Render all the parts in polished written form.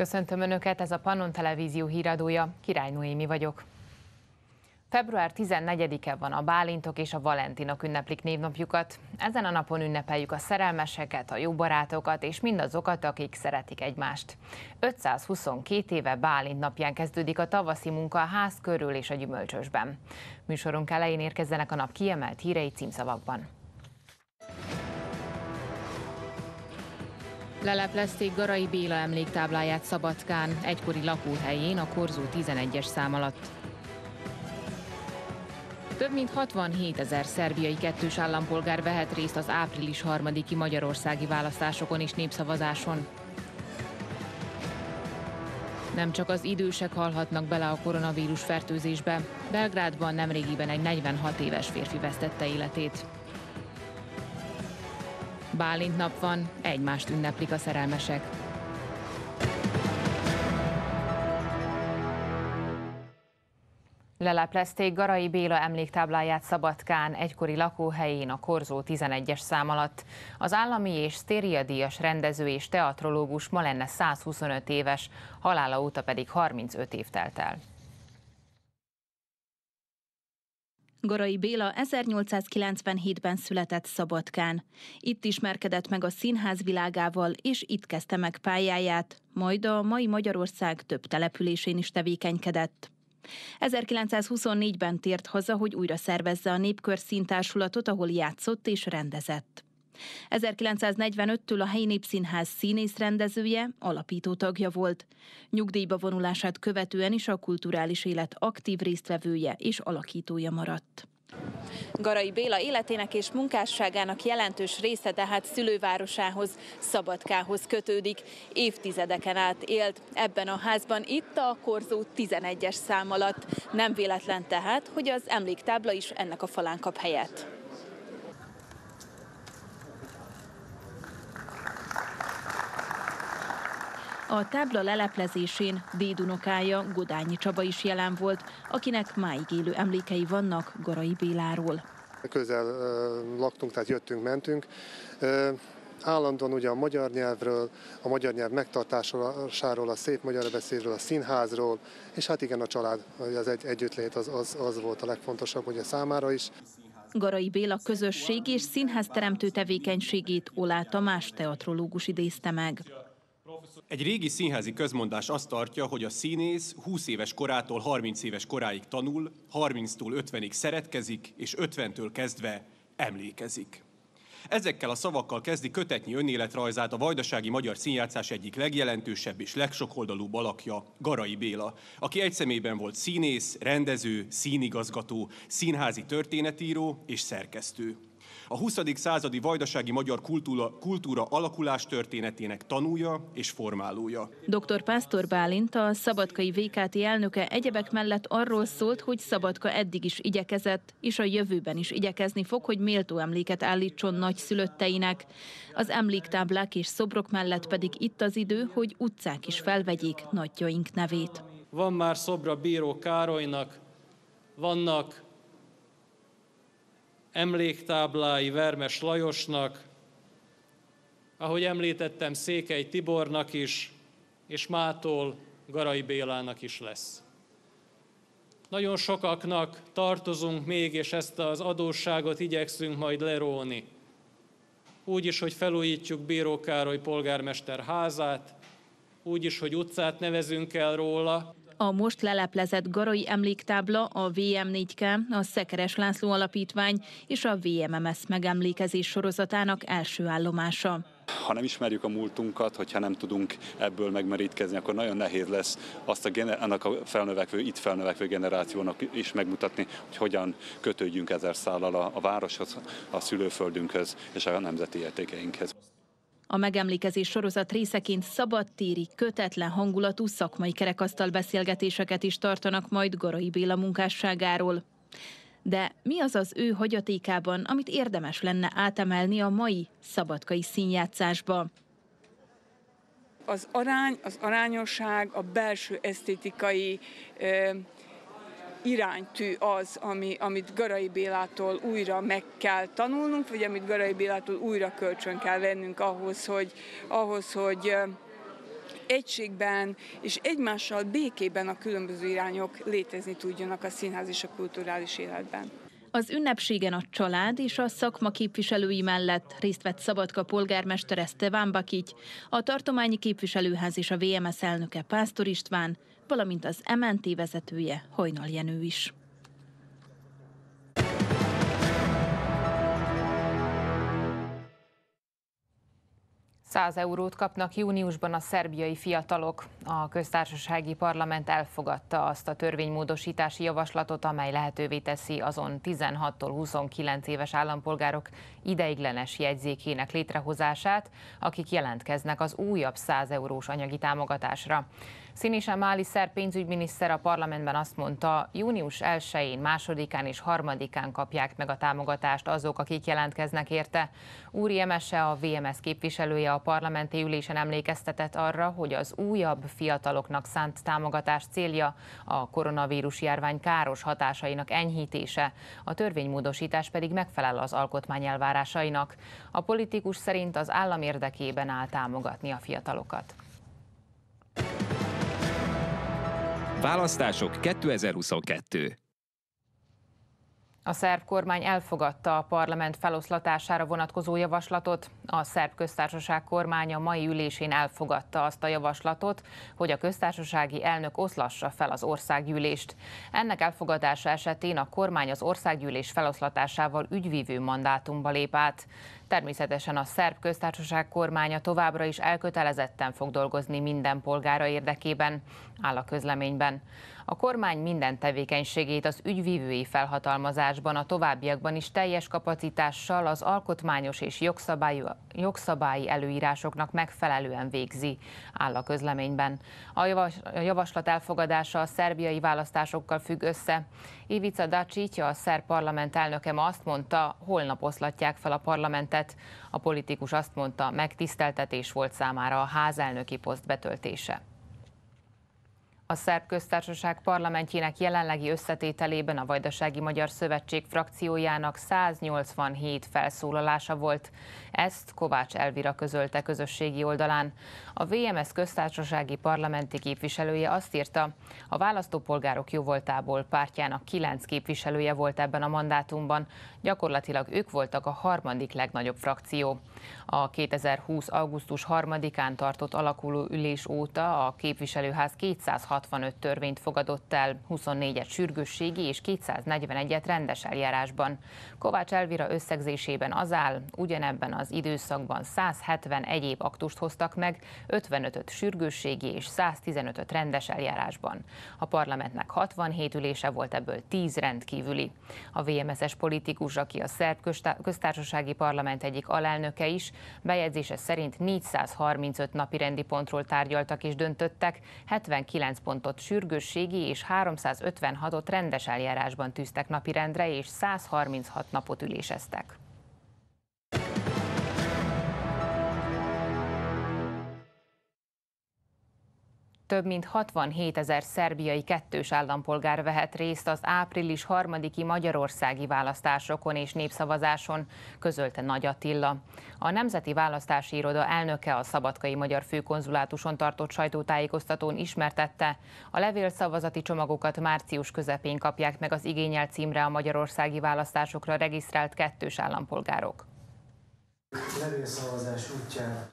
Köszöntöm Önöket, ez a Pannon Televízió híradója, Király Nuémi vagyok. Február 14-e van, a Bálintok és a Valentinok ünneplik névnapjukat. Ezen a napon ünnepeljük a szerelmeseket, a jó barátokat és mindazokat, akik szeretik egymást. 522 éve Bálint napján kezdődik a tavaszi munka a ház körül és a gyümölcsösben. Műsorunk elején érkezzenek a nap kiemelt hírei címszavakban. Leleplezték Garay Béla emléktábláját Szabadkán, egykori lakóhelyén a Korzó 11-es szám alatt. Több mint 67 000 szerbiai kettős állampolgár vehet részt az április 3-i magyarországi választásokon és népszavazáson. Nem csak az idősek halhatnak bele a koronavírus fertőzésbe, Belgrádban nemrégiben egy 46 éves férfi vesztette életét. Bálint nap van, egymást ünneplik a szerelmesek. Leleplezték Garay Béla emléktábláját Szabadkán, egykori lakóhelyén a Korzó 11-es szám alatt. Az állami és sztériadíjas rendező és teatrológus ma lenne 125 éves, halála óta pedig 35 év telt el. Garay Béla 1897-ben született Szabadkán. Itt ismerkedett meg a színház világával, és itt kezdte meg pályáját, majd a mai Magyarország több településén is tevékenykedett. 1924-ben tért haza, hogy újra szervezze a Népkör Színtársulatot, ahol játszott és rendezett. 1945-től a helyi népszínház színészrendezője, alapító tagja volt. Nyugdíjba vonulását követően is a kulturális élet aktív résztvevője és alakítója maradt. Garay Béla életének és munkásságának jelentős része tehát szülővárosához, Szabadkához kötődik. Évtizedeken át élt ebben a házban, itt a Korzó 11-es szám alatt. Nem véletlen tehát, hogy az emléktábla is ennek a falán kap helyet. A tábla leleplezésén dédunokája, Godányi Csaba is jelen volt, akinek máig élő emlékei vannak Garay Béláról. Közel laktunk, tehát jöttünk-mentünk. Állandóan ugye a magyar nyelvről, a magyar nyelv megtartásáról, a szép magyar beszédről, a színházról, és hát igen, a család, az együttlét az volt a legfontosabb ugye számára is. Garay Béla közösség és színházteremtő tevékenységét Oláh Tamás teatrológus idézte meg. Egy régi színházi közmondás azt tartja, hogy a színész 20 éves korától 30 éves koráig tanul, 30-tól 50-ig szeretkezik, és 50-től kezdve emlékezik. Ezekkel a szavakkal kezdi kötetnyi önéletrajzát a vajdasági magyar színjátszás egyik legjelentősebb és legsokoldalúbb alakja, Garay Béla, aki egy személyben volt színész, rendező, színigazgató, színházi történetíró és szerkesztő. A 20. századi vajdasági magyar kultúra alakulás történetének tanúja és formálója. Dr. Pásztor Bálint, a szabadkai VKT elnöke egyebek mellett arról szólt, hogy Szabadka eddig is igyekezett, és a jövőben is igyekezni fog, hogy méltó emléket állítson nagyszülötteinek. Az emléktáblák és szobrok mellett pedig itt az idő, hogy utcák is felvegyék nagyjaink nevét. Van már szobra Bíró Károlynak, vannak emléktáblái Vermes Lajosnak, ahogy említettem, Székely Tibornak is, és mától Garay Bélának is lesz. Nagyon sokaknak tartozunk még, és ezt az adósságot igyekszünk majd leróni. Úgy is, hogy felújítjuk Bíró Károly polgármester házát, úgy is, hogy utcát nevezünk el róla. A most leleplezett Garay emléktábla a VMS, a Szekeres László Alapítvány és a VMMSZ megemlékezés sorozatának első állomása. Ha nem ismerjük a múltunkat, hogyha nem tudunk ebből megmerítkezni, akkor nagyon nehéz lesz azt a felnövekvő generációnak is megmutatni, hogy hogyan kötődjünk ezer szállal a városhoz, a szülőföldünkhöz és a nemzeti értékeinkhez. A megemlékezés sorozat részeként szabadtéri, kötetlen hangulatú szakmai kerekasztal beszélgetéseket is tartanak majd Garay Béla munkásságáról. De mi az az ő hagyatékában, amit érdemes lenne átemelni a mai szabadkai színjátszásba? Az arány, az arányosság, a belső esztétikai iránytű az, amit Garay Bélától újra meg kell tanulnunk, vagy amit Garay Bélától újra kölcsön kell vennünk ahhoz, hogy egységben és egymással békében a különböző irányok létezni tudjanak a színház és a kulturális életben. Az ünnepségen a család és a szakma képviselői mellett részt vett Szabadka polgármester Esteván Bakity, a tartományi képviselőház és a VMS elnöke Pásztor István, valamint az MNT vezetője Hajnal Jenő is. €100 kapnak júniusban a szerbiai fiatalok. A köztársasági parlament elfogadta azt a törvénymódosítási javaslatot, amely lehetővé teszi azon 16-tól 29 éves állampolgárok ideiglenes jegyzékének létrehozását, akik jelentkeznek az újabb €100 anyagi támogatásra. Siniša Mali szerb pénzügyminiszter a parlamentben azt mondta, június 1-én, 2-án és 3-án kapják meg a támogatást azok, akik jelentkeznek érte. Úri Emese, a VMS képviselője a parlamenti ülésen emlékeztetett arra, hogy az újabb fiataloknak szánt támogatás célja a koronavírus járvány káros hatásainak enyhítése, a törvénymódosítás pedig megfelel az alkotmány elvárásainak. A politikus szerint az állam érdekében áll támogatni a fiatalokat. Választások 2022. A szerb kormány elfogadta a parlament feloszlatására vonatkozó javaslatot. A szerb köztársaság kormánya mai ülésén elfogadta azt a javaslatot, hogy a köztársasági elnök oszlassa fel az országgyűlést. Ennek elfogadása esetén a kormány az országgyűlés feloszlatásával ügyvívő mandátumba lép át. Természetesen a szerb köztársaság kormánya továbbra is elkötelezetten fog dolgozni minden polgára érdekében, áll a közleményben. A kormány minden tevékenységét az ügyvívői felhatalmazásban a továbbiakban is teljes kapacitással az alkotmányos és jogszabályi előírásoknak megfelelően végzi, áll a közleményben. A javaslat elfogadása a szerbiai választásokkal függ össze. Ivica Dačić, a szerb parlament elnöke ma azt mondta, holnap oszlatják fel a parlamentet. A politikus azt mondta, megtiszteltetés volt számára a házelnöki poszt betöltése. A szerb köztársaság parlamentjének jelenlegi összetételében a Vajdasági Magyar Szövetség frakciójának 187 felszólalása volt. Ezt Kovács Elvira közölte közösségi oldalán. A VMS köztársasági parlamenti képviselője azt írta, a választópolgárok jóvoltából pártjának 9 képviselője volt ebben a mandátumban, gyakorlatilag ők voltak a harmadik legnagyobb frakció. A 2020. augusztus 3-án tartott alakuló ülés óta a képviselőház 265 törvényt fogadott el, 24-et sürgősségi és 241-et rendes eljárásban. Kovács Elvira összegzésében az áll, ugyanebben az időszakban 170 egyéb aktust hoztak meg, 55-öt sürgősségi és 115-öt rendes eljárásban. A parlamentnek 67 ülése volt, ebből 10 rendkívüli. A VMS-es politikus, aki a szerb köztársasági parlament egyik alelnöke is, bejegyzése szerint 435 napirendi pontról tárgyaltak és döntöttek, 79 pontot sürgősségi és 356-ot rendes eljárásban tűztek napirendre és 136 napot üléseztek. Több mint 67 000 szerbiai kettős állampolgár vehet részt az április 3-i magyarországi választásokon és népszavazáson, közölte Nagy Attila. A Nemzeti Választási Iroda elnöke a szabadkai magyar főkonzulátuson tartott sajtótájékoztatón ismertette, a levélszavazati csomagokat március közepén kapják meg az igényel címre a magyarországi választásokra regisztrált kettős állampolgárok.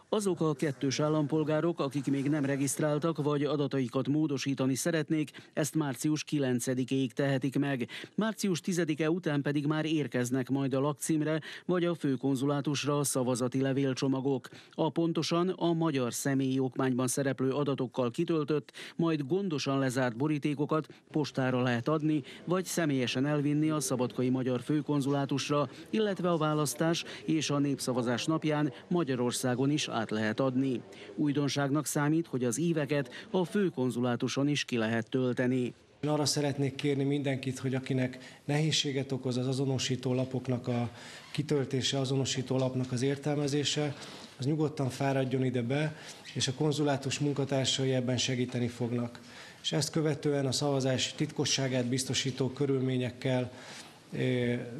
Azok a kettős állampolgárok, akik még nem regisztráltak, vagy adataikat módosítani szeretnék, ezt március 9-ig tehetik meg. Március 10-e után pedig már érkeznek majd a lakcímre, vagy a főkonzulátusra a szavazati levélcsomagok. A pontosan a magyar személyi okmányban szereplő adatokkal kitöltött, majd gondosan lezárt borítékokat postára lehet adni, vagy személyesen elvinni a szabadkai magyar főkonzulátusra, illetve a választás és a népszavazás napján Magyarországon is át lehet adni. Újdonságnak számít, hogy az íveket a főkonzulátuson is ki lehet tölteni. Én arra szeretnék kérni mindenkit, hogy akinek nehézséget okoz az azonosító lapoknak a kitöltése, azonosító lapnak az értelmezése, az nyugodtan fáradjon ide be, és a konzulátus munkatársai ebben segíteni fognak. És ezt követően a szavazás titkosságát biztosító körülményekkel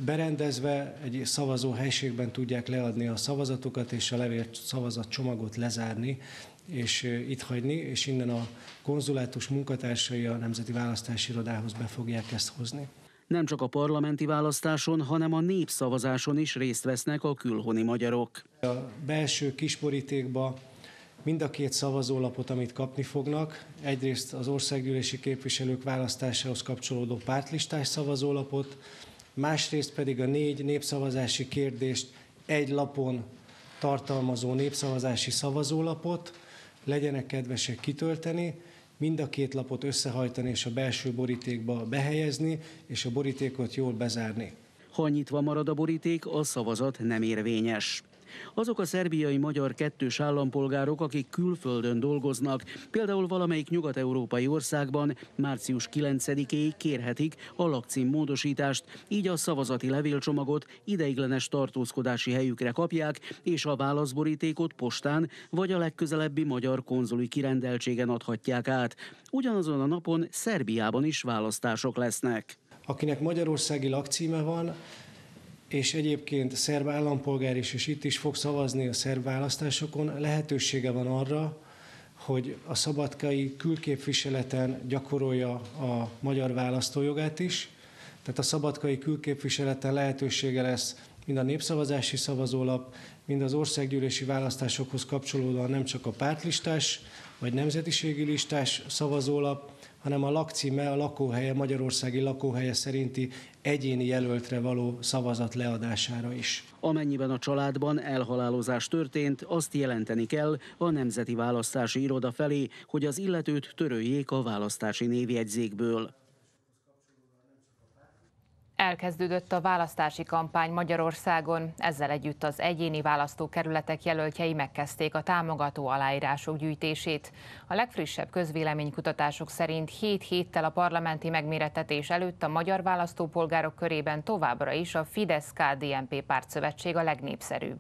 berendezve egy szavazó helységben tudják leadni a szavazatukat és a levél szavazat csomagot lezárni, és itt hagyni, és innen a konzulátus munkatársai a Nemzeti Választási Irodához be fogják ezt hozni. Nem csak a parlamenti választáson, hanem a népszavazáson is részt vesznek a külhoni magyarok. A belső kisborítékba mind a két szavazólapot, amit kapni fognak, egyrészt az országgyűlési képviselők választásához kapcsolódó pártlistás szavazólapot, másrészt pedig a 4 népszavazási kérdést egy lapon tartalmazó népszavazási szavazólapot, legyenek kedvesek kitölteni, mind a két lapot összehajtani és a belső borítékba behelyezni, és a borítékot jól bezárni. Ha nyitva marad a boríték, a szavazat nem érvényes. Azok a szerbiai magyar kettős állampolgárok, akik külföldön dolgoznak, például valamelyik nyugat-európai országban március 9-éig kérhetik a lakcím módosítást, így a szavazati levélcsomagot ideiglenes tartózkodási helyükre kapják, és a válaszborítékot postán vagy a legközelebbi magyar konzuli kirendeltségen adhatják át. Ugyanazon a napon Szerbiában is választások lesznek. Akinek magyarországi lakcíme van, és egyébként szerb állampolgár is, és itt is fog szavazni a szerb választásokon, lehetősége van arra, hogy a szabadkai külképviseleten gyakorolja a magyar választójogát is. Tehát a szabadkai külképviseleten lehetősége lesz mind a népszavazási szavazólap, mind az országgyűlési választásokhoz kapcsolódóan nem csak a pártlistás vagy nemzetiségi listás szavazólap, hanem a lakcíme, a lakóhelye, magyarországi lakóhelye szerinti egyéni jelöltre való szavazat leadására is. Amennyiben a családban elhalálozás történt, azt jelenteni kell a Nemzeti Választási Iroda felé, hogy az illetőt töröljék a választási névjegyzékből. Elkezdődött a választási kampány Magyarországon, ezzel együtt az egyéni választókerületek jelöltjei megkezdték a támogató aláírások gyűjtését. A legfrissebb közvéleménykutatások szerint 7 héttel a parlamenti megmérettetés előtt a magyar választópolgárok körében továbbra is a Fidesz-KDNP pártszövetség a legnépszerűbb.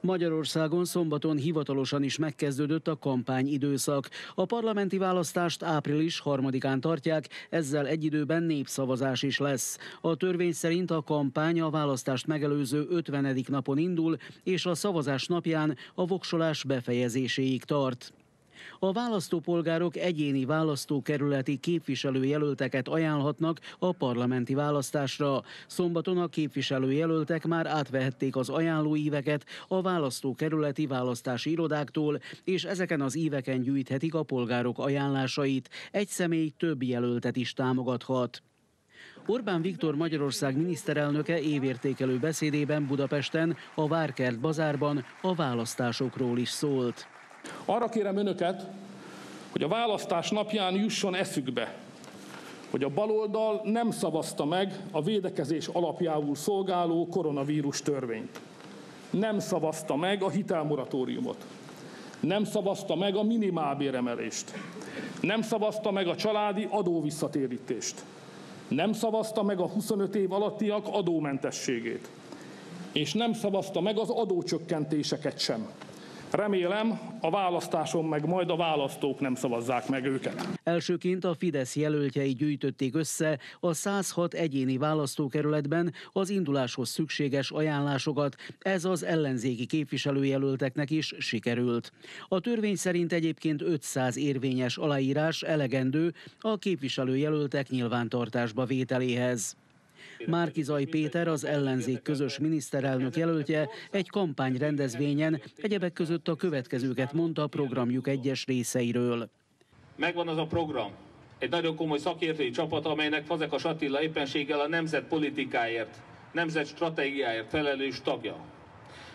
Magyarországon szombaton hivatalosan is megkezdődött a kampányidőszak. A parlamenti választást április 3-án tartják, ezzel egy időben népszavazás is lesz. A törvény szerint a kampány a választást megelőző 50. napon indul, és a szavazás napján a voksolás befejezéséig tart. A választópolgárok egyéni választókerületi képviselőjelölteket ajánlhatnak a parlamenti választásra. Szombaton a képviselőjelöltek már átvehették az ajánlóíveket a választókerületi választási irodáktól, és ezeken az íveken gyűjthetik a polgárok ajánlásait. Egy személy több jelöltet is támogathat. Orbán Viktor Magyarország miniszterelnöke évértékelő beszédében Budapesten, a Várkert bazárban a választásokról is szólt. Arra kérem önöket, hogy a választás napján jusson eszükbe, hogy a baloldal nem szavazta meg a védekezés alapjául szolgáló koronavírus törvényt. Nem szavazta meg a hitelmoratóriumot. Nem szavazta meg a minimálbéremelést. Nem szavazta meg a családi adóvisszatérítést. Nem szavazta meg a 25 év alattiak adómentességét. És nem szavazta meg az adócsökkentéseket sem. Remélem, a választáson meg majd a választók nem szavazzák meg őket. Elsőként a Fidesz jelöltjei gyűjtötték össze a 106 egyéni választókerületben az induláshoz szükséges ajánlásokat. Ez az ellenzéki képviselőjelölteknek is sikerült. A törvény szerint egyébként 500 érvényes aláírás elegendő a képviselőjelöltek nyilvántartásba vételéhez. Márki-Zay Péter, az ellenzék közös miniszterelnök jelöltje egy kampányrendezvényen egyebek között a következőket mondta a programjuk egyes részeiről. Megvan az a program, egy nagyon komoly szakértői csapat, amelynek Fazekas Attila éppenséggel a nemzetpolitikáért, nemzetstratégiáért felelős tagja.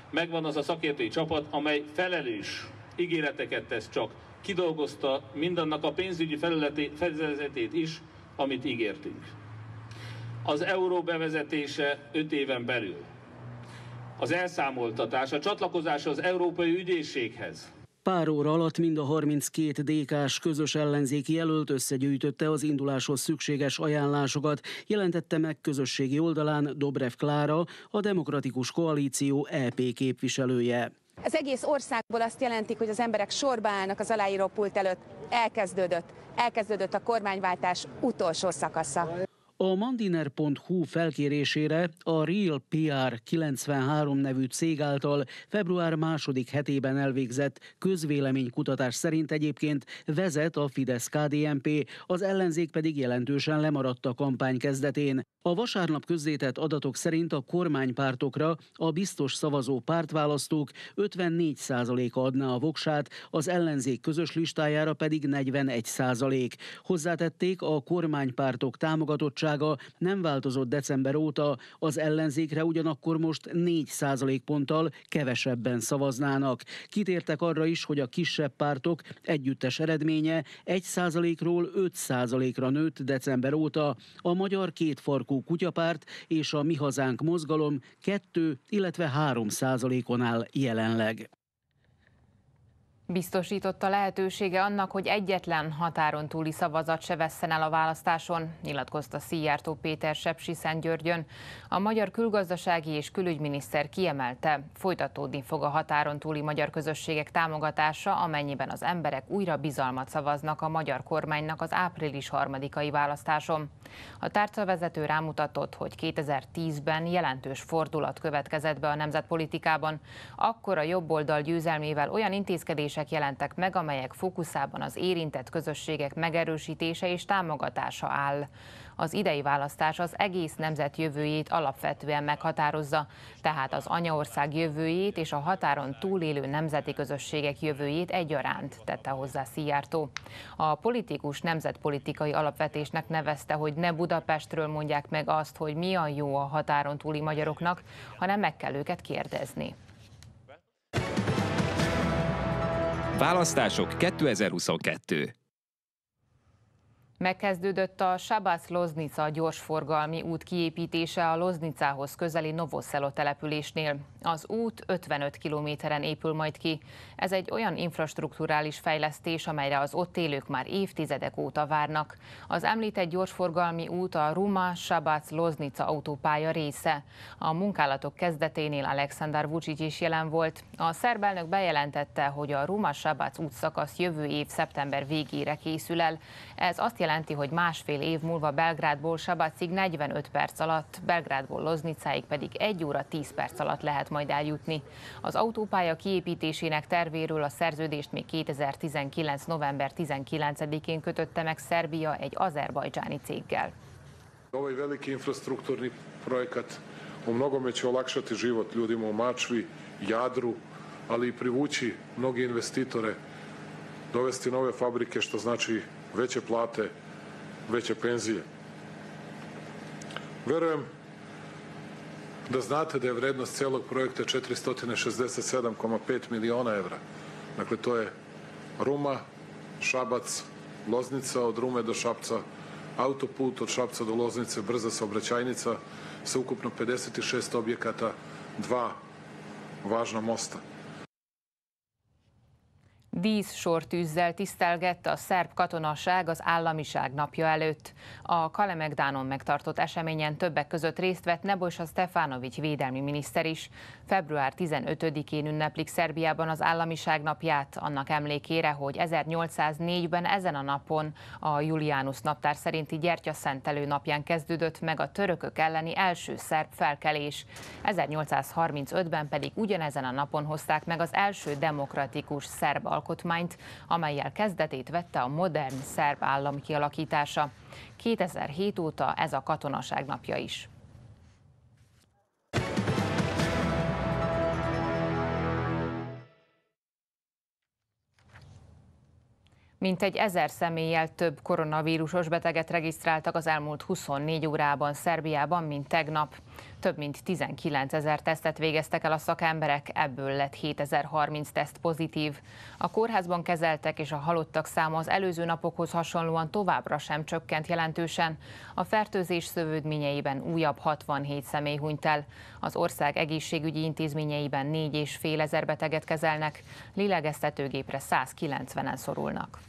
Megvan az a szakértői csapat, amely felelős ígéreteket tesz, csak kidolgozta mindannak a pénzügyi fedezetét is, amit ígértünk. Az euró bevezetése 5 éven belül, az elszámoltatás, a csatlakozás az Európai Ügyészséghez. Pár óra alatt mind a 32 DK-s közös ellenzéki jelölt összegyűjtötte az induláshoz szükséges ajánlásokat, jelentette meg közösségi oldalán Dobrev Klára, a Demokratikus Koalíció EP képviselője. Az egész országból azt jelentik, hogy az emberek sorba állnak az aláírópult előtt. Elkezdődött a kormányváltás utolsó szakasza. A mandiner.hu felkérésére a Real PR 93 nevű cég által február 2. hetében elvégzett közvéleménykutatás szerint egyébként vezet a Fidesz-KDNP, az ellenzék pedig jelentősen lemaradt a kampány kezdetén. A vasárnap közzétett adatok szerint a kormánypártokra a biztos szavazó pártválasztók 54%-a adná a voksát, az ellenzék közös listájára pedig 41%. Hozzátették, a kormánypártok támogatottsága nem változott december óta, az ellenzékre ugyanakkor most 4%-ponttal kevesebben szavaznának. Kitértek arra is, hogy a kisebb pártok együttes eredménye 1%-ról 5%-ra nőtt december óta, a Magyar Kétfarkú Kutyapárt és a Mi Hazánk Mozgalom 2, illetve 3%-on áll jelenleg. Biztosította lehetősége annak, hogy egyetlen határon túli szavazat se vesszen el a választáson, nyilatkozta Szijjártó Péter Sepsiszentgyörgyön. A magyar külgazdasági és külügyminiszter kiemelte, folytatódni fog a határon túli magyar közösségek támogatása, amennyiben az emberek újra bizalmat szavaznak a magyar kormánynak az április 3-ai választáson. A tárcavezető rámutatott, hogy 2010-ben jelentős fordulat következett be a nemzetpolitikában. Akkor a jobboldal győzelmével olyan intézkedések jelentek meg, amelyek fókuszában az érintett közösségek megerősítése és támogatása áll. Az idei választás az egész nemzet jövőjét alapvetően meghatározza, tehát az anyaország jövőjét és a határon túlélő nemzeti közösségek jövőjét egyaránt, tette hozzá Szijjártó. A politikus nemzetpolitikai alapvetésnek nevezte, hogy ne Budapestről mondják meg azt, hogy mi a jó a határon túli magyaroknak, hanem meg kell őket kérdezni. Választások 2022. Megkezdődött a Szabadka-Loznica gyorsforgalmi út kiépítése a Loznicához közeli Novosselo településnél. Az út 55 kilométeren épül majd ki. Ez egy olyan infrastrukturális fejlesztés, amelyre az ott élők már évtizedek óta várnak. Az említett gyorsforgalmi út a Ruma-Szabadka-Loznica autópálya része. A munkálatok kezdeténél Aleksandar Vučić is jelen volt. A szerb elnök bejelentette, hogy a Ruma-Szabadka útszakasz jövő év szeptember végére készül el. Ez azt jelenti, hogy másfél év múlva Belgrádból Szabadkig 45 perc alatt, Belgrádból Loznicáig pedig 1 óra 10 perc alatt lehet majd eljutni. Az autópálya kiépítésének tervéről a szerződést még 2019. november 19-én kötötte meg Szerbia egy azerbajdzsáni céggel. Ovaj veliki infrastrukturni projekat u mnogome će olakšati život ljudima u Mačvi, Jadru, ali i privući mnogi investitore, dovesti nove fabrike, što znači veće plate, veće penzije. Verujem da znate da je vrednost celog projekta 467,5 miliona evra. Dakle, to je Ruma, Šabac, Loznica, od Rume do Šapca, autoput od Šapca do Loznice, brza saobraćajnica sa ukupno 56 objekata, 2 važna mosta. Díszsortűzzel tisztelgett a szerb katonaság az államiság napja előtt. A Kalemegdánon megtartott eseményen többek között részt vett Nebojsa Stefanović védelmi miniszter is. Február 15-én ünneplik Szerbiában az államiság napját, annak emlékére, hogy 1804-ben ezen a napon a Julianus naptár szerinti gyertyaszentelő napján kezdődött meg a törökök elleni első szerb felkelés. 1835-ben pedig ugyanezen a napon hozták meg az első demokratikus szerb alkotmányt, amellyel kezdetét vette a modern szerb állam kialakítása. 2007 óta ez a katonaság napja is. Mintegy 1000 személlyel több koronavírusos beteget regisztráltak az elmúlt 24 órában Szerbiában, mint tegnap. Több mint 19.000 tesztet végeztek el a szakemberek, ebből lett 7030 teszt pozitív. A kórházban kezeltek és a halottak száma az előző napokhoz hasonlóan továbbra sem csökkent jelentősen. A fertőzés szövődményeiben újabb 67 személy hunyt el. Az ország egészségügyi intézményeiben 4500 beteget kezelnek, lélegeztetőgépre 190-en szorulnak.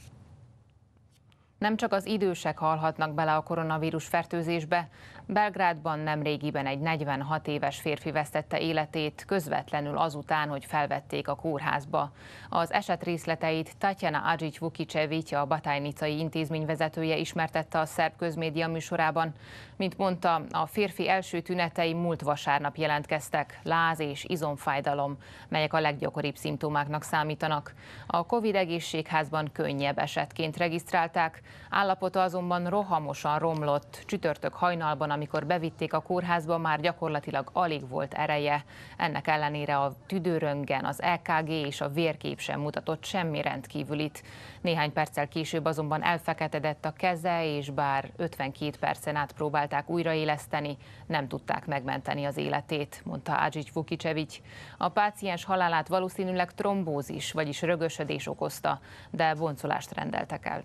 Nem csak az idősek halhatnak bele a koronavírus fertőzésbe. Belgrádban nemrégiben egy 46 éves férfi vesztette életét, közvetlenül azután, hogy felvették a kórházba. Az eset részleteit Tatjana Adzić Vukicević, a batajnicai intézmény vezetője ismertette a szerb közmédia műsorában. Mint mondta, a férfi első tünetei múlt vasárnap jelentkeztek, láz és izomfájdalom, melyek a leggyakoribb szimptomáknak számítanak. A Covid egészségházban könnyebb esetként regisztrálták, állapota azonban rohamosan romlott. Csütörtök hajnalban, amikor bevitték a kórházba, már gyakorlatilag alig volt ereje. Ennek ellenére a tüdőröntgen, az EKG és a vérkép sem mutatott semmi rendkívülit. Néhány perccel később azonban elfeketedett a keze, és bár 52 percen át próbálták újraéleszteni, nem tudták megmenteni az életét, mondta Adzić Vukicević. A páciens halálát valószínűleg trombózis, vagyis rögösödés okozta, de boncolást rendeltek el.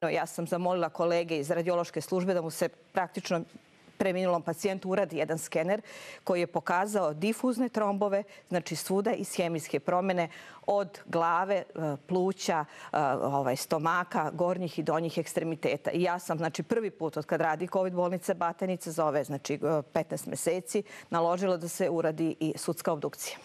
Ja sam zamolila kolege iz radiološke službe da mu se praktično preminulom pacijentu uradi jedan skener koji je pokazao difuzne trombove, znači svuda i ishemijske promjene od glave, pluća, stomaka, gornjih i donjih ekstremiteta. I ja sam znači, prvi put od kad radi COVID bolnice Batajnica za ove znači, 15 meseci naložila da se uradi i sudska obdukcija.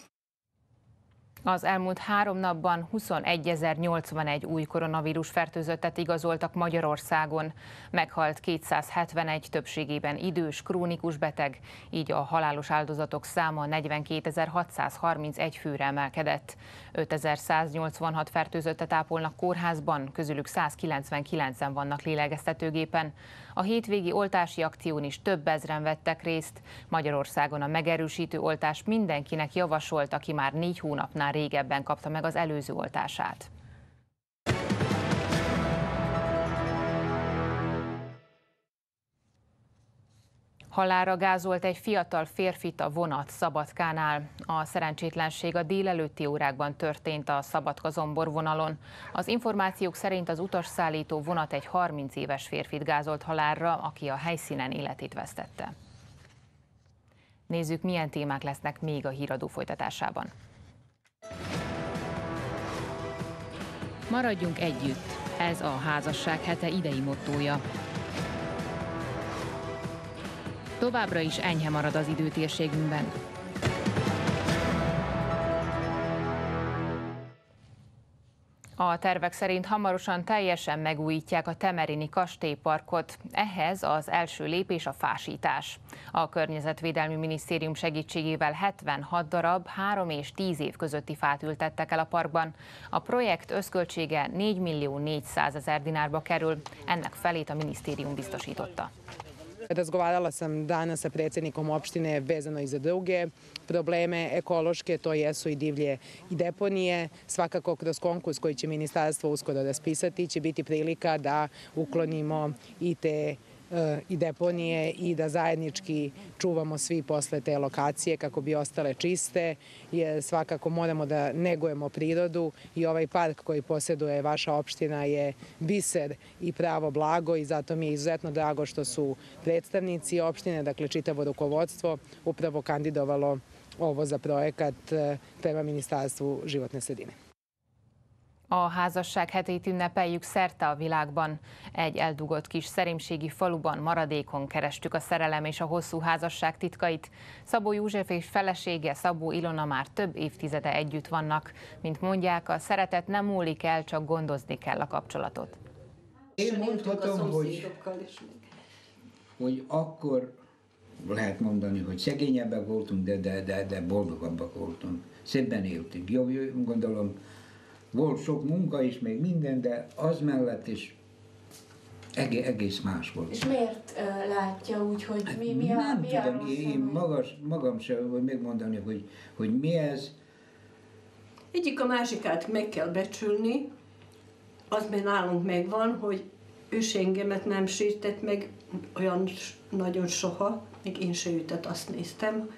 Az elmúlt 3 napban 21.081 új koronavírus fertőzöttet igazoltak Magyarországon. Meghalt 271, többségében idős, krónikus beteg, így a halálos áldozatok száma 42.631 főre emelkedett. 5.186 fertőzöttet ápolnak kórházban, közülük 199-en vannak lélegeztetőgépen. A hétvégi oltási akción is több ezren vettek részt. Magyarországon a megerősítő oltást mindenkinek javasolt, aki már 4 hónapnál régebben kapta meg az előző oltását. Halálra gázolt egy fiatal férfit a vonat Szabadkánál. A szerencsétlenség a délelőtti órákban történt a Szabadka-Zombor vonalon. Az információk szerint az utasszállító vonat egy 30 éves férfit gázolt halálra, aki a helyszínen életét vesztette. Nézzük, milyen témák lesznek még a híradó folytatásában. Maradjunk együtt. Ez a házasság hete idei mottója. Továbbra is enyhe marad az időtérségünkben. A tervek szerint hamarosan teljesen megújítják a temerini kastélyparkot. Ehhez az első lépés a fásítás. A Környezetvédelmi Minisztérium segítségével 76 darab 3 és 10 év közötti fát ültettek el a parkban. A projekt összköltsége 4.400.000 dinárba kerül, ennek felét a minisztérium biztosította. Razgovarala sam danas sa predsjednikom opštine vezano i za druge probleme ekološke, to jesu i divlje i deponije. Svakako kroz konkurs koji će ministarstvo uskoro raspisati će biti prilika da uklonimo i te i deponije i da zajednički čuvamo svi posle te lokacije kako bi ostale čiste, jer svakako moramo da negujemo prirodu i ovaj park koji posjeduje vaša opština je biser i pravo blago i zato mi je izuzetno drago što su predstavnici opštine, dakle čitavo rukovodstvo, upravo kandidovalo ovo za projekat prema Ministarstvu životne sredine. A házasság hetét ünnepeljük szerte a világban. Egy eldugott kis szerémségi faluban maradékon kerestük a szerelem és a hosszú házasság titkait. Szabó József és felesége, Szabó Ilona már több évtizede együtt vannak. Mint mondják, a szeretet nem múlik el, csak gondozni kell a kapcsolatot. Én mondhatom, hogy akkor lehet mondani, hogy szegényebbek voltunk, de boldogabbak voltunk. Szebben éltünk. Jobb, gondolom. Volt sok munka is, még minden, de az mellett is egész más volt. És miért látja úgy, hogy mi a... Nem tudom, én magam sem vagy megmondani, hogy mi ez. Egyik a másikát meg kell becsülni. Az, mert nálunk megvan, hogy ősengemet nem sértett meg olyan nagyon soha, még én se ütett, azt néztem.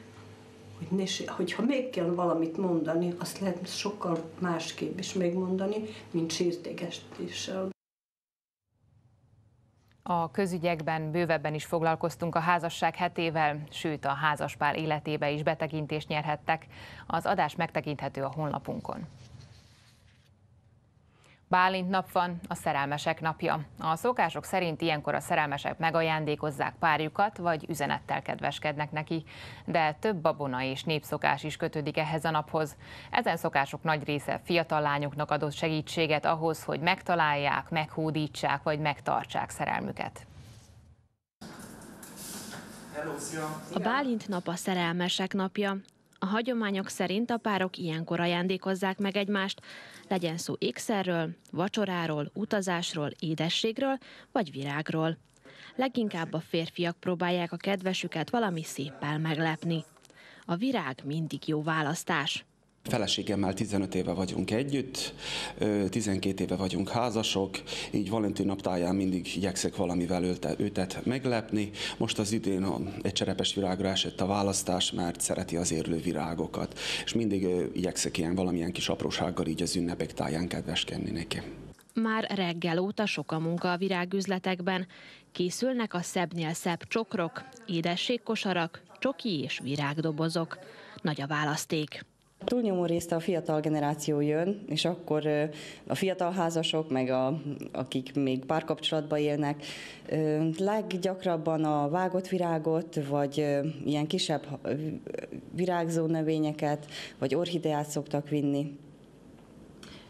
Hogyha még kell valamit mondani, azt lehet sokkal másképp is megmondani, mint sértékesítéssel. A közügyekben bővebben is foglalkoztunk a házasság hetével, sőt a házaspár életébe is betekintést nyerhettek. Az adás megtekinthető a honlapunkon. Bálint nap van, a szerelmesek napja. A szokások szerint ilyenkor a szerelmesek megajándékozzák párjukat, vagy üzenettel kedveskednek neki. De több babona és népszokás is kötődik ehhez a naphoz. Ezen szokások nagy része fiatal lányoknak adott segítséget ahhoz, hogy megtalálják, meghódítsák, vagy megtartsák szerelmüket. A Bálint nap a szerelmesek napja. A hagyományok szerint a párok ilyenkor ajándékozzák meg egymást, legyen szó ékszerről, vacsoráról, utazásról, édességről vagy virágról. Leginkább a férfiak próbálják a kedvesüket valami széppel meglepni. A virág mindig jó választás. Feleségemmel 15 éve vagyunk együtt, 12 éve vagyunk házasok, így Valentin nap táján mindig igyekszek valamivel őtet meglepni. Most az idén egy cserepes virágra esett a választás, mert szereti az érlő virágokat, és mindig igyekszek valamilyen kis aprósággal így az ünnepek táján kedveskedni neki. Már reggel óta sok a munka a virágüzletekben. Készülnek a szebbnél szebb csokrok, édességkosarak, csoki és virágdobozok. Nagy a választék. Túlnyomó részt a fiatal generáció jön, és akkor a fiatal házasok, meg akik még párkapcsolatban élnek, leggyakrabban a vágott virágot, vagy ilyen kisebb virágzó növényeket, vagy orchideát szoktak vinni.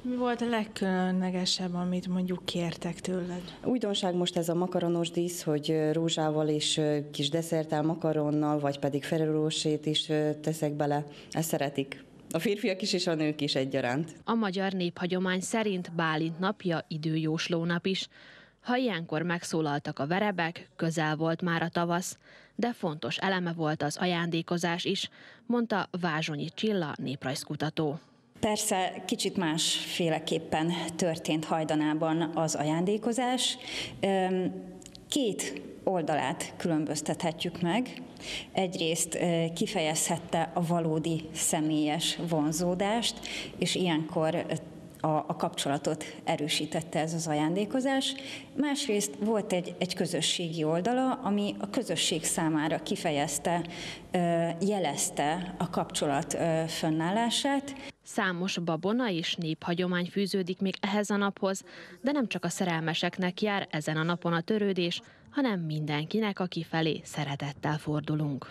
Mi volt a legkülönlegesebb, amit mondjuk kértek tőled? Újdonság most ez a makaronos dísz, hogy rózsával és kis desszerttel, makaronnal, vagy pedig ferrero-rossét is teszek bele. Ezt szeretik. A férfiak is és a nők is egyaránt. A magyar néphagyomány szerint Bálint napja időjósló nap is. Ha ilyenkor megszólaltak a verebek, közel volt már a tavasz, de fontos eleme volt az ajándékozás is, mondta Vázsonyi Csilla néprajzkutató. Persze kicsit másféleképpen történt hajdanában az ajándékozás. Két oldalát különböztethetjük meg. Egyrészt kifejezhette a valódi személyes vonzódást, és ilyenkor a kapcsolatot erősítette ez az ajándékozás. Másrészt volt egy közösségi oldala, ami a közösség számára kifejezte, jelezte a kapcsolat fönnállását. Számos babona és néphagyomány fűződik még ehhez a naphoz, de nem csak a szerelmeseknek jár ezen a napon a törődés, hanem mindenkinek, aki felé szeretettel fordulunk.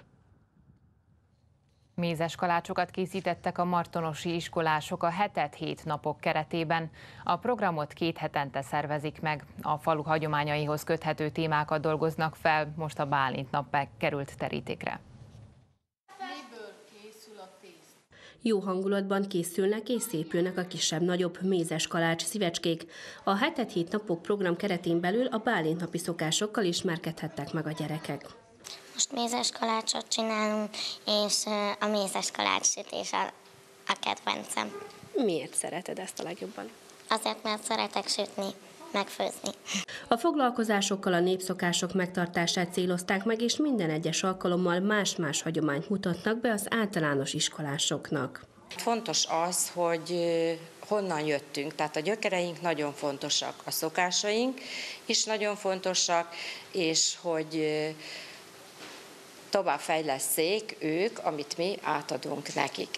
Mézes kalácsokat készítettek a martonosi iskolások a Hetet 7 napok keretében. A programot 2 hetente szervezik meg. A falu hagyományaihoz köthető témákat dolgoznak fel, most a Bálint nap került terítékre. Jó hangulatban készülnek és szépülnek a kisebb-nagyobb mézes kalács szívecskék. A Hetet 7 napok program keretén belül a Bálint napi szokásokkal ismerkedhettek meg a gyerekek. Most mézes kalácsot csinálunk, és a mézes kalács sütés a kedvencem. Miért szereted ezt a legjobban? Azért, mert szeretek sütni, megfőzni. A foglalkozásokkal a népszokások megtartását célozták meg, és minden egyes alkalommal más-más hagyományt mutatnak be az általános iskolásoknak. Fontos az, hogy honnan jöttünk, tehát a gyökereink nagyon fontosak, a szokásaink is nagyon fontosak, és hogy tovább fejlesszék ők, amit mi átadunk nekik.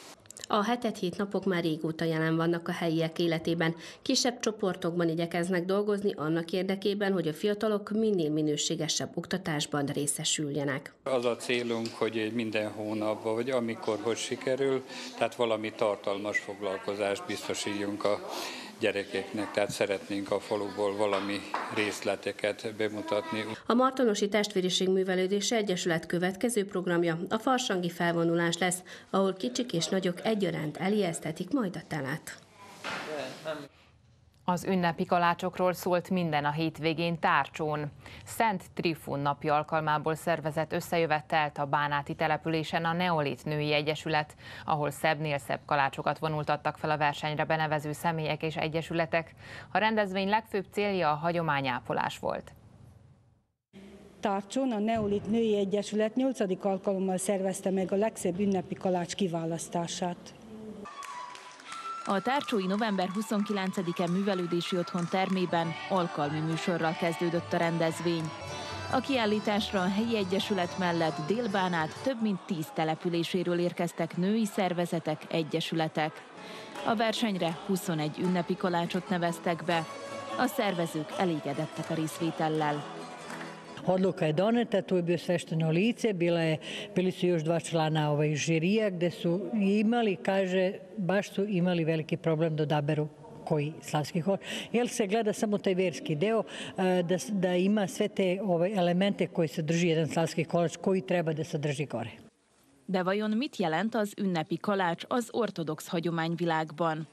A Hetet 7 napok már régóta jelen vannak a helyiek életében. Kisebb csoportokban igyekeznek dolgozni annak érdekében, hogy a fiatalok minél minőségesebb oktatásban részesüljenek. Az a célunk, hogy minden hónapban, vagy amikor, hogy sikerül, tehát valami tartalmas foglalkozást biztosítsunk a gyerekeknek, tehát szeretnénk a faluból valami részleteket bemutatni. A Martonosi Testvériség Művelődése Egyesület következő programja a farsangi felvonulás lesz, ahol kicsik és nagyok egyaránt elijesztetik majd a telet. Az ünnepi kalácsokról szólt minden a hétvégén Tárcsón. Szent Trifun napja alkalmából szervezett összejövetelt a bánáti településen a Neolit Női Egyesület, ahol szebbnél szebb kalácsokat vonultattak fel a versenyre benevező személyek és egyesületek. A rendezvény legfőbb célja a hagyományápolás volt. Tárcsón a Neolit Női Egyesület 8. alkalommal szervezte meg a legszebb ünnepi kalács kiválasztását. A tárcsói november 29-e művelődési otthon termében alkalmi műsorral kezdődött a rendezvény. A kiállításra a helyi egyesület mellett Dél-Bánát több mint 10 településéről érkeztek női szervezetek, egyesületek. A versenyre 21 ünnepi kolácsot neveztek be. A szervezők elégedettek a részvétellel. Odluka je doneta, tu je bio svešteno lice, bili su još dva člana iz žirija gde su imali, kaže, baš su imali veliki problem da odaberu koji slavski hor. Jer se gleda samo taj verski deo, da ima sve te elemente koje sadrži jedan slavski kolač, koji treba da sadrži gore. De vajon mit jelent az ünnepi kalács az ortodox hagyományvilágban?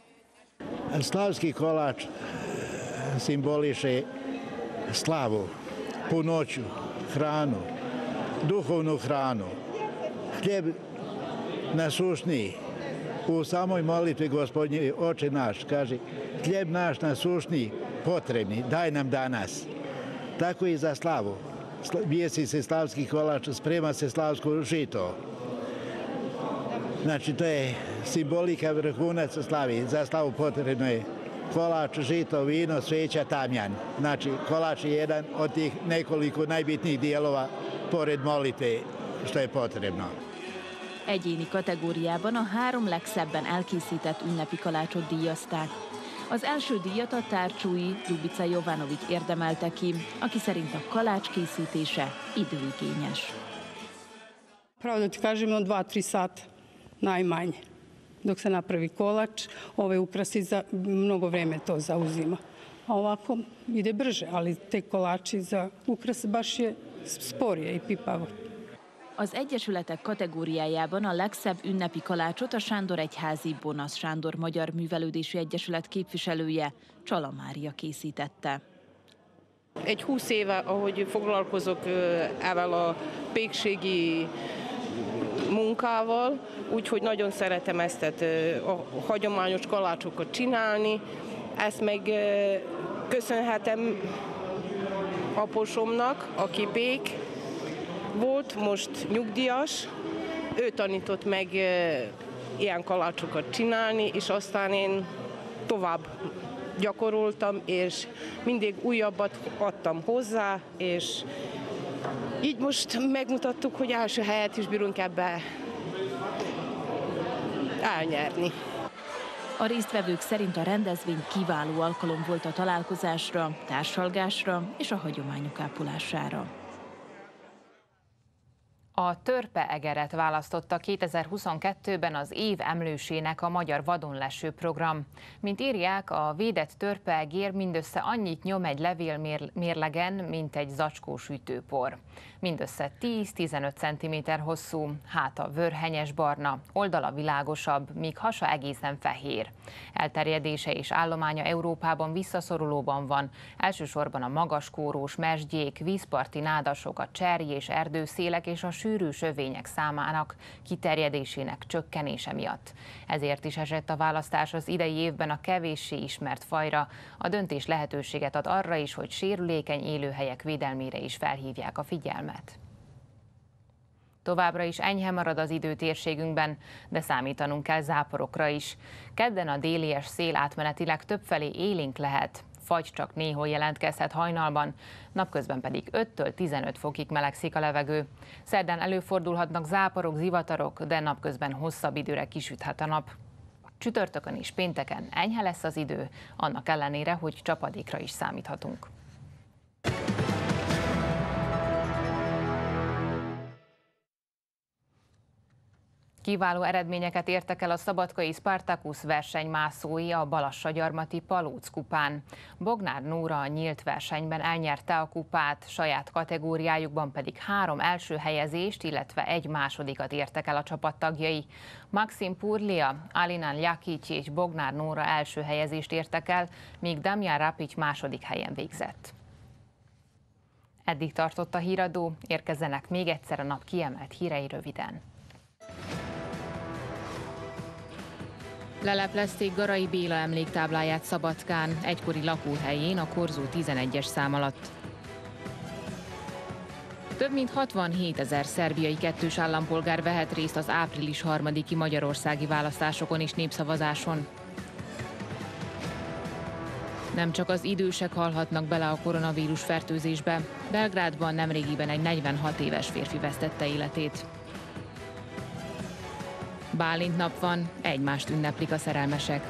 A slavski kolač simboliše slavu, punoću, hranu, duhovnu hranu, hljeb nasušniji. U samoj molitvi Gospodnji Oče naš kaže hljeb naš nasušniji, potrebni, daj nam danas. Tako i za slavu. Bijesi se slavski kolač, sprema se slavsko žito. Znači, to je simbolika vrhunac slavi. Za slavu potrebno je kolač, žito, vino, sveća, tamjan. Znači, kolač je jedan od tih nekoliko najbitnijih dijelova pored molitve što je potrebno. Egyéni kategóriában a három legszebben elkészített ünnepi kalácsot díjazták. Az első díjat a tárcsói Ljubica Jovanović érdemelte ki, aki szerint a kalács készítése időigényes. Pravo da ti kažem, 2-3 sat najmanje. Dok se napravi kolač, ove ukrasi, mnogo vreme to zauzima. A ovako ide brže, ali te kolači za ukras baš je sporije i pipavo. Az egyesületek kategóriájában a legszebb ünnepi kalácsot a Sándoregyházi Bonasz Sándor Magyar Művelődési Egyesület képviselője, Csala Mária készítette. Egy 20 éve, ahogy foglalkozok ezzel a pékségi munkával, úgyhogy nagyon szeretem ezt, tehát a hagyományos kalácsokat csinálni. Ezt meg köszönhetem aposomnak, aki pék volt, most nyugdíjas. Ő tanított meg ilyen kalácsokat csinálni, és aztán én tovább gyakoroltam, és mindig újabbat adtam hozzá, és így most megmutattuk, hogy első helyet is bírunk ebbe elnyerni. A résztvevők szerint a rendezvény kiváló alkalom volt a találkozásra, társalgásra és a hagyományok ápolására. A törpe-egeret választotta 2022-ben az év emlősének a Magyar Vadonleső Program. Mint írják, a védett törpe-egér mindössze annyit nyom egy levélmérlegen, mint egy zacskó sütőpor. Mindössze 10-15 cm hosszú, háta vörhenyes barna, oldala világosabb, míg hasa egészen fehér. Elterjedése és állománya Európában visszaszorulóban van, elsősorban a magaskórós mesgyék, vízparti nádasok, a cserj és erdőszélek és a sűrű sövények számának kiterjedésének csökkenése miatt. Ezért is esett a választás az idei évben a kevéssé ismert fajra. A döntés lehetőséget ad arra is, hogy sérülékeny élőhelyek védelmére is felhívják a figyelmet. Továbbra is enyhe marad az idő térségünkben, de számítanunk kell záporokra is. Kedden a délies szél átmenetileg többfelé élénk lehet, vagy csak néhol jelentkezhet hajnalban, napközben pedig 5-től 15 fokig melegszik a levegő. Szerdán előfordulhatnak záporok, zivatarok, de napközben hosszabb időre kisüthet a nap. Csütörtökön és pénteken enyhe lesz az idő, annak ellenére, hogy csapadékra is számíthatunk. Kiváló eredményeket értek el a szabadkai Spartakusz versenymászói a balassagyarmati Palóc kupán. Bognár Nóra a nyílt versenyben elnyerte a kupát, saját kategóriájukban pedig 3 első helyezést, illetve 1 másodikat értek el a csapattagjai. Maxim Purlia, Alinan Ljakić és Bognár Nóra első helyezést értek el, míg Damjan Rapić második helyen végzett. Eddig tartott a híradó, érkezzenek még egyszer a nap kiemelt hírei röviden. Leleplezték Garay Béla emléktábláját Szabadkán, egykori lakóhelyén a Korzó 11-es szám alatt. Több mint 67 000 szerbiai kettős állampolgár vehet részt az április 3-i magyarországi választásokon és népszavazáson. Nem csak az idősek halhatnak bele a koronavírus fertőzésbe, Belgrádban nemrégiben egy 46 éves férfi vesztette életét. Bálint nap van, egymást ünneplik a szerelmesek.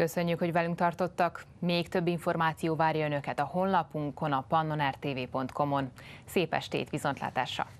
Köszönjük, hogy velünk tartottak. Még több információ várja önöket a honlapunkon, a pannonrtv.com-on. Szép estét, viszontlátásra!